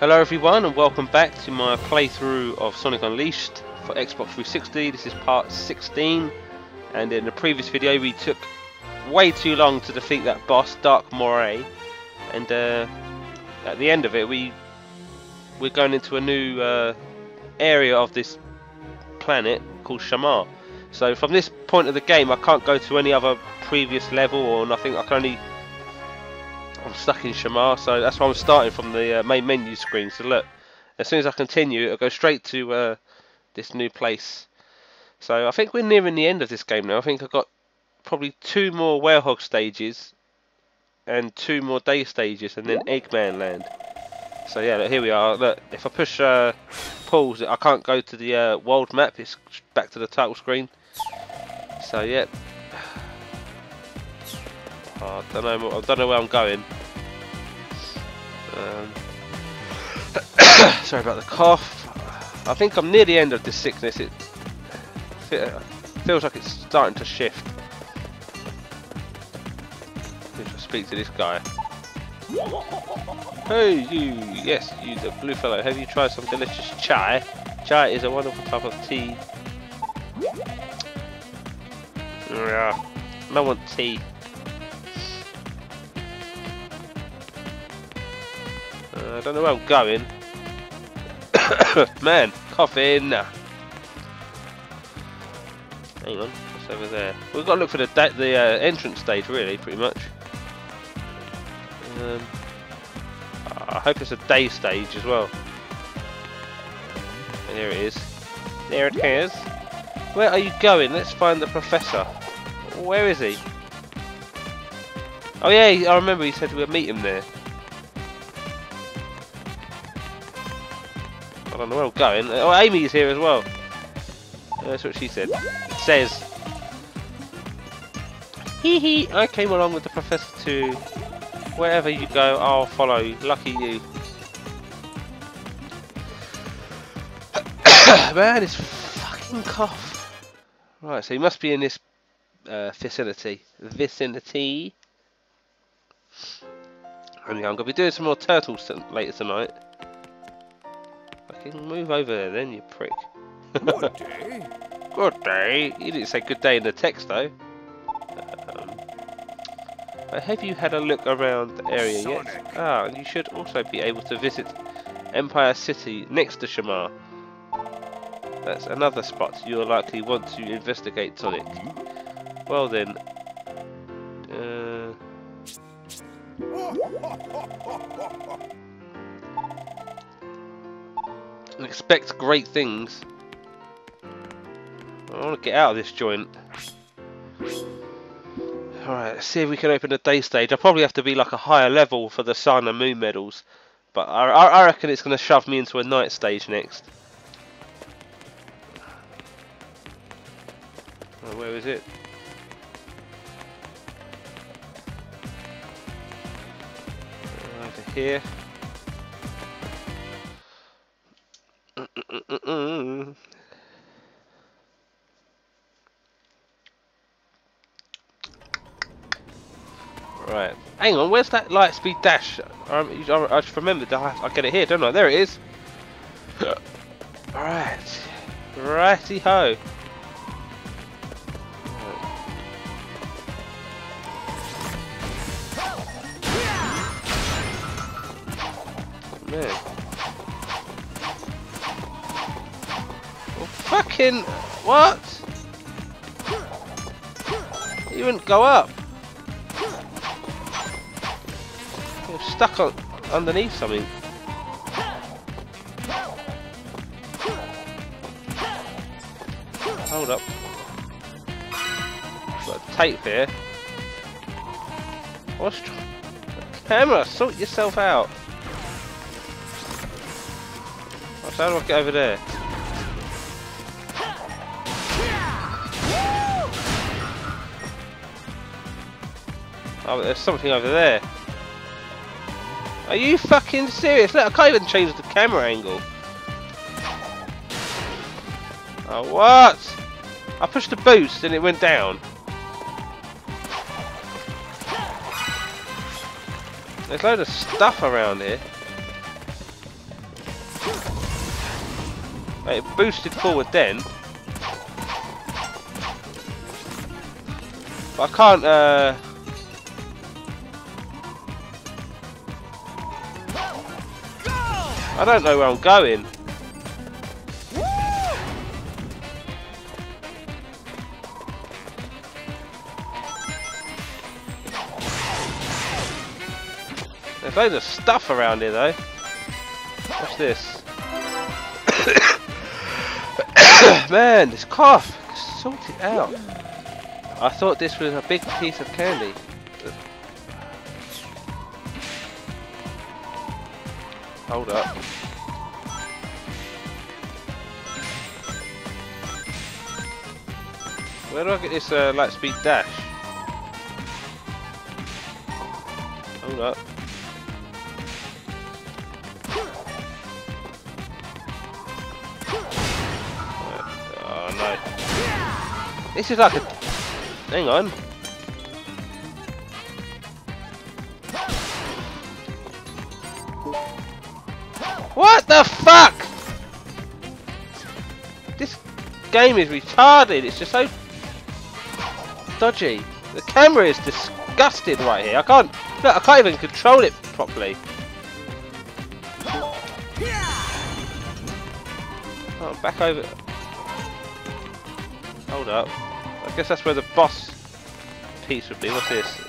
Hello everyone and welcome back to my playthrough of Sonic Unleashed for Xbox 360. This is part 16, and in the previous video we took way too long to defeat that boss, Dark Moray, and at the end of it we're going into a new area of this planet called Shamar. So from this point of the game I can't go to any other previous level or nothing. I'm stuck in Shamar, so that's why I'm starting from the main menu screen. So look, as soon as I continue, it'll go straight to this new place. So I think we're nearing the end of this game now. I think I've got probably 2 more Werehog stages and 2 more day stages, and then Eggman Land. So yeah, look, here we are. Look, if I push pause, I can't go to the world map. It's back to the title screen. So yeah. Oh, I don't know where I'm going. Sorry about the cough. I think I'm near the end of this sickness. It feels like it's starting to shift. I should speak to this guy. Hey, you! Yes, you, the blue fellow. Have you tried some delicious chai? Chai is a wonderful type of tea. Yeah, I want tea. I don't know where I'm going. Man, coffin! Hang on, what's over there? We've got to look for the entrance stage, really, pretty much. I hope it's a day stage as well. And here it is. There it is. Where are you going? Let's find the professor. Where is he? Oh yeah, I remember he said we'd meet him there. I don't know where I'm going. Oh, Amy's here as well. That's what she said. Says. Hee hee. I came along with the professor too. Wherever you go, I'll follow. Lucky you. Man, it's fucking cough. Right, so you must be in this vicinity. And I'm gonna be doing some more turtles later tonight. Move over there then, you prick. Good day. Good day. You didn't say good day in the text though. Have you had a look around the area yet? Ah, and you should also be able to visit Empire City next to Shamar. That's another spot you'll likely want to investigate, Sonic. Well then. Expect great things. I want to get out of this joint. Alright, let's see if we can open the day stage. I'll probably have to be like a higher level for the sun and moon medals. But I reckon it's going to shove me into a night stage next. Oh, where is it? Over here. Right, hang on, where's that light speed dash? I just remembered that I get it here, don't I? There it is. Alright, righty ho. Man. Fucking what? You wouldn't go up. You're stuck on underneath something. Hold up. Got a tape here. What's camera? Sort yourself out. How do I get over there? Oh, there's something over there. Are you fucking serious? Look, I can't even change the camera angle. Oh, what? I pushed the boost and it went down. There's a load of stuff around here. Right, it boosted forward then. But I can't, I don't know where I'm going. There's loads of stuff around here though. What's this? Man, this calf! Sort it out. I thought this was a big piece of candy. Hold up. Where do I get this light speed dash? Hold up. This is like a... Hang on. What the fuck? This game is retarded. It's just so dodgy. The camera is disgusted right here. I can't... Look, I can't even control it properly. Oh, I'm back over... Hold up. I guess that's where the boss piece would be. What's this?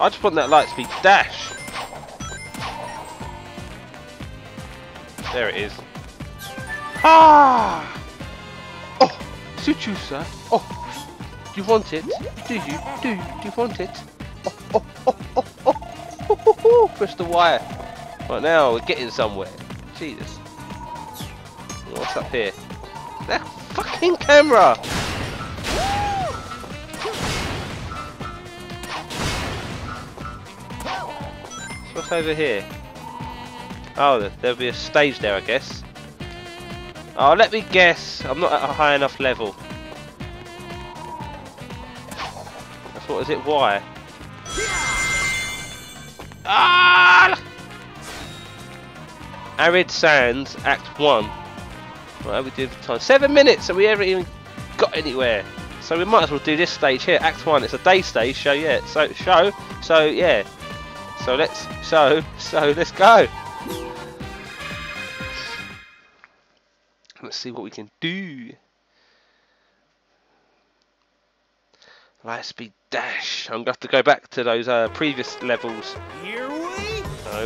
I just want that light speed dash. There it is. Ah! Oh! Suit you, sir. Oh! Do you want it? Do you? Do you want it? Oh! Oh! Oh! Oh! Oh! Oh, oh, oh. Push the wire. Right now, we're getting somewhere. Jesus. What's up here? That fucking camera! What's over here? Oh, there'll be a stage there, I guess. Oh, let me guess. I'm not at a high enough level. That's what is it? Why? Ah! Arid Sands, Act 1. What are we doing for time? 7 minutes! Have we ever even got anywhere? So we might as well do this stage here, Act 1. It's a day stage, so yeah. So let's go. Let's see what we can do. Light speed dash. I'm going to have to go back to those previous levels. Here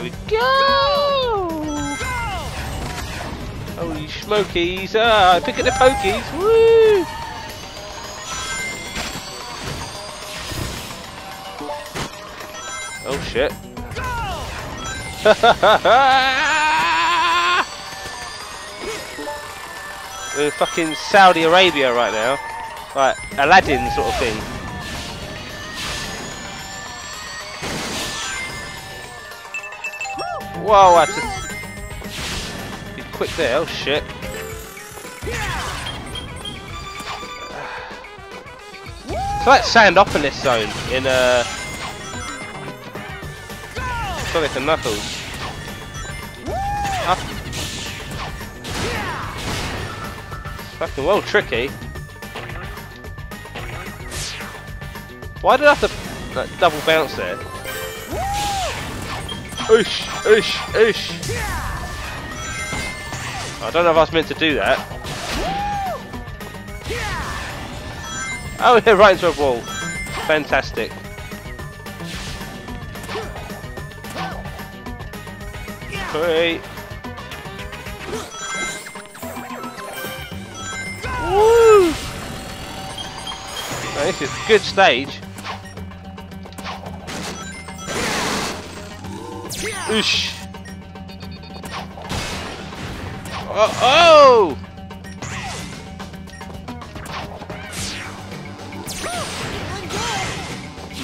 we go! Holy smokies! Ah, pick up the pokies! Woo! Oh shit! We're in fucking Saudi Arabia right now, like Aladdin sort of thing. Whoa! I just quick there, oh shit. It's like Sandopolis Zone in Sonic and Knuckles. Fucking well tricky. Why did I have to like, double bounce there? Oosh, oosh, oosh. I don't know if I was meant to do that. Oh, yeah, right into a wall. Fantastic. Hey. Woo! Now, this is a good stage. Oosh. Oh! Oh!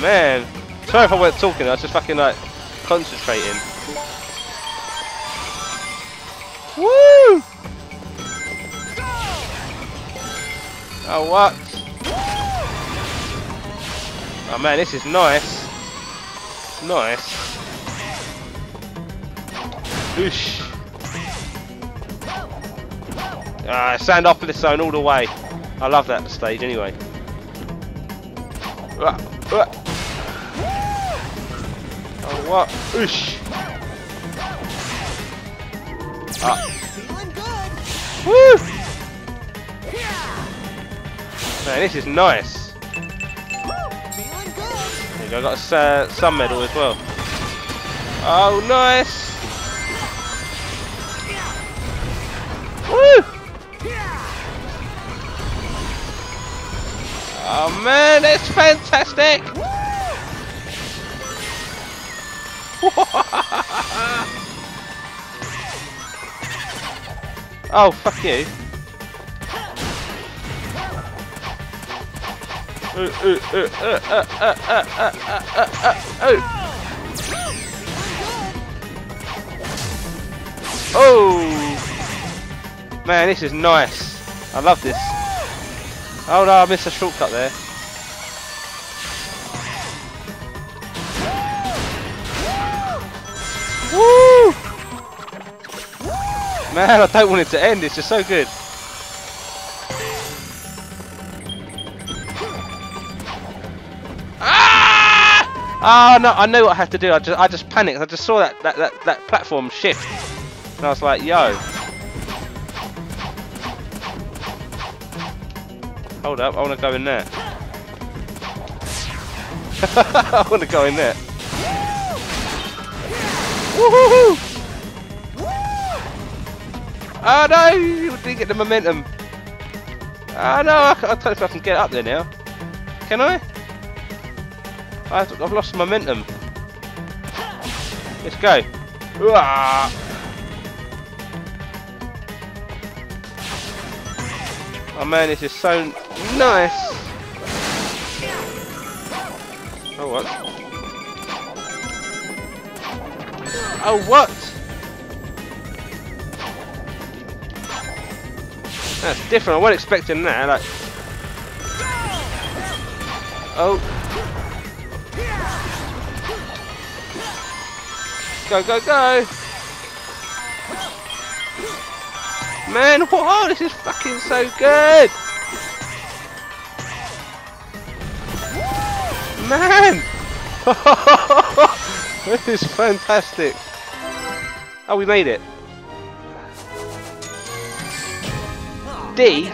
Man, sorry if I weren't talking. I was just fucking like concentrating. Woo! Oh what? Oh man, this is nice. Nice. Oosh. Sandopolis Zone all the way. I love that stage anyway. Oh, what? Oosh. Woo! Man, this is nice. There you go, I got a sun medal as well. Oh, nice! Woo! Oh man, that's fantastic! Oh, fuck you! Oh man, this is nice. I love this. Oh no, I missed a shortcut there. Woo! Man, I don't want it to end. It's just so good. Ah, oh, no, I know what I have to do. I just panicked. I just saw that platform shift, and I was like, yo. Hold up, I want to go in there. I want to go in there. Woohoo! Oh no, you didn't get the momentum. Oh no, I don't know if I can get up there now. Can I? I've lost momentum. Let's go. Oh man, this is so nice. Oh what? Oh what? That's different. I wasn't expecting that. Like. Oh. Go, go, go! Man, whoa, this is fucking so good! Man! This is fantastic! Oh, we made it! D?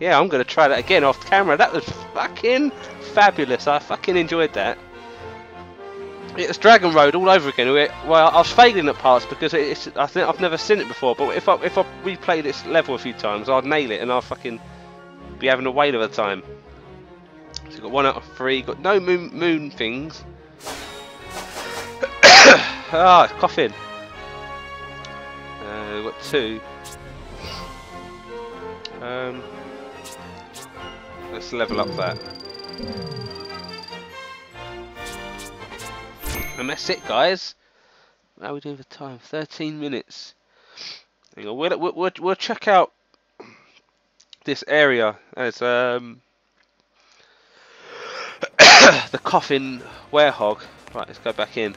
Yeah, I'm gonna try that again off camera. That was fucking fabulous. I fucking enjoyed that. It's Dragon Road all over again. Well, I was failing at parts because I think I've never seen it before. But if I replay this level a few times, I'd nail it and I'll fucking be having a whale of a time. So you've got 1 out of 3. Got no moon things. Ah, it's coughing. We've got 2. Let's level up that. And that's it, guys. How are we doing for time? 13 minutes. There you go. We'll check out this area as the coffin werehog. Right, let's go back in.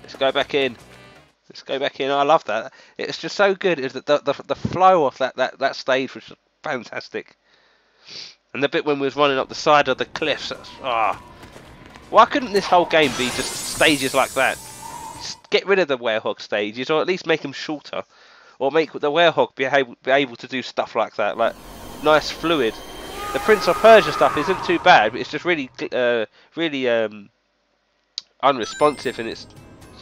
Let's go back in. Let's go back in. I love that. It's just so good. Is that the flow off that stage was fantastic. And the bit when we was running up the side of the cliffs. Ah. Oh. Why couldn't this whole game be just stages like that? Just get rid of the werehog stages, or at least make them shorter, or make the werehog be able to do stuff like that, like nice fluid. The Prince of Persia stuff isn't too bad, but it's just really, really unresponsive, and it's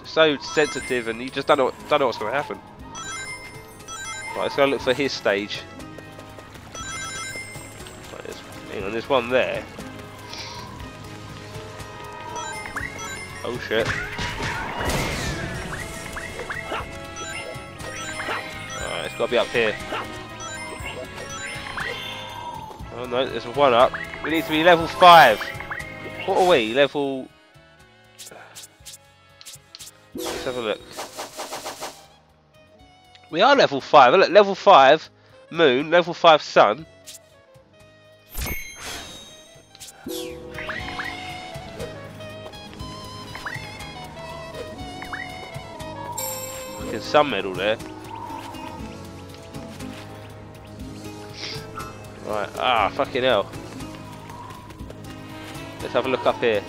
so sensitive, and you just don't know what's going to happen. Right, let's go look for his stage. Right, hang on, there's one there. Oh shit. Alright, it's gotta be up here. Oh no, there's 1 up. We need to be level 5. What are we? Level... Let's have a look. We are level 5. Look, level 5 moon, level 5 sun. Fucking sun medal there. Right, ah, fucking hell. Let's have a look up here.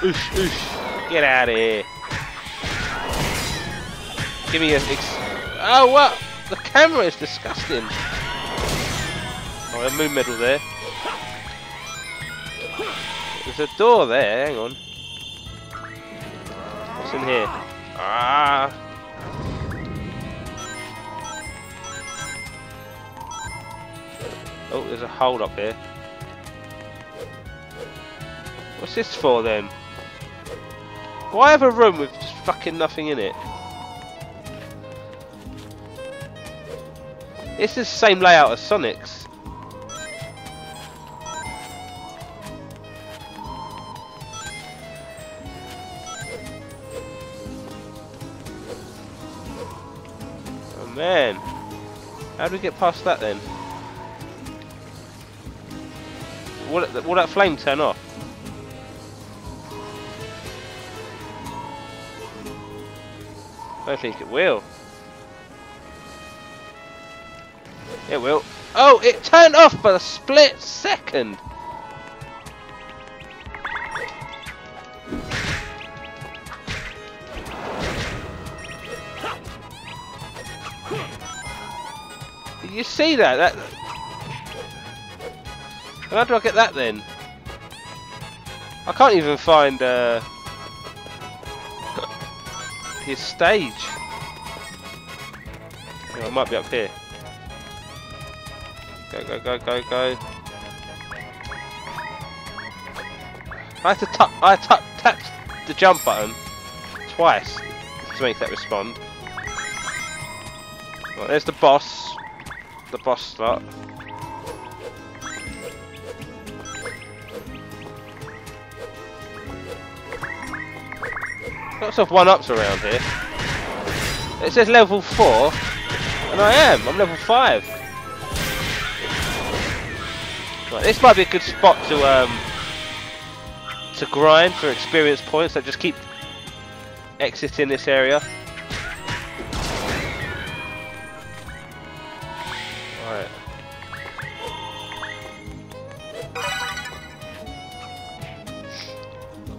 Oosh, oosh. Get out of here. Give me an ex. Oh, what? The camera is disgusting. Oh, a moon medal there. There's a door there, hang on. What's in here? Ah. Oh, there's a hole up here. What's this for then? Why have a room with just fucking nothing in it? It's the same layout as Sonic's. Oh man, how do we get past that then? Will that flame turn off? I don't think it will. It will. Oh, it turned off for a split second. Did you see that? How do I get that then? I can't even find his stage. Oh, it might be up here. Go, go, go, go, go. I tap the jump button twice to make that respond. Right, there's the boss. The boss slot. Lots of 1-ups around here. It says level 4, and I am. I'm level 5. Right, this might be a good spot to grind for experience points. So just keep exiting this area. Alright.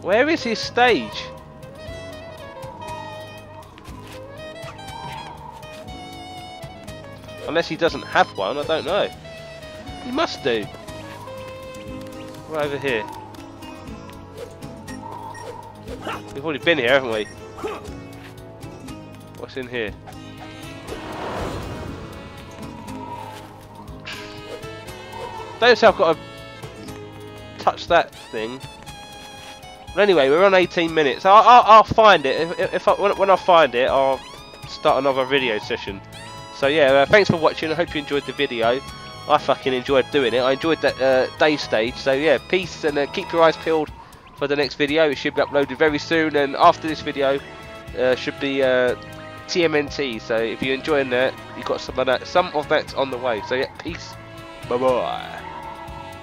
Where is his stage? Unless he doesn't have one, I don't know. He must do. Right over here. We've already been here, haven't we? What's in here? Don't say I've got to touch that thing. But anyway, we're on 18 minutes. I'll find it. When I find it, I'll start another video session. So yeah, thanks for watching. I hope you enjoyed the video. I fucking enjoyed doing it. I enjoyed that day stage. So yeah, peace, and keep your eyes peeled for the next video. It should be uploaded very soon, and after this video should be TMNT. So if you're enjoying that, you've got some of that on the way. So yeah, peace. Bye bye.